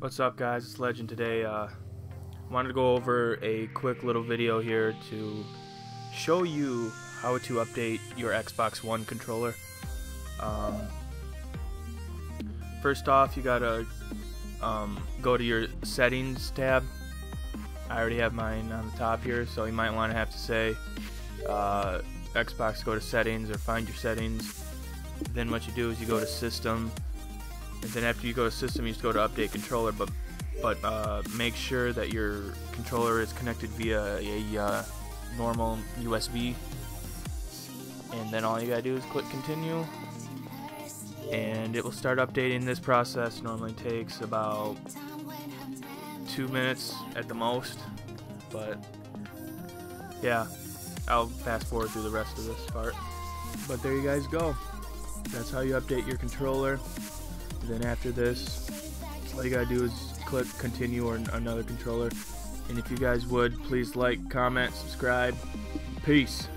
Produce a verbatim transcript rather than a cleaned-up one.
What's up, guys? It's Legend today. Uh, wanted to go over a quick little video here to show you how to update your Xbox One controller. Um, first off, you gotta um, go to your settings tab. I already have mine on the top here, so you might want to have to say uh, Xbox, go to settings, or find your settings. Then what you do is you go to system. And then after you go to system, you just go to update controller, but but uh, make sure that your controller is connected via a uh, normal U S B. And then all you gotta do is click continue, and it will start updating. This process normally takes about two minutes at the most, but yeah, I'll fast forward through the rest of this part. But there you guys go. That's how you update your controller. Then after this, all you gotta do is click continue or another controller. And if you guys would, please like, comment, subscribe. Peace.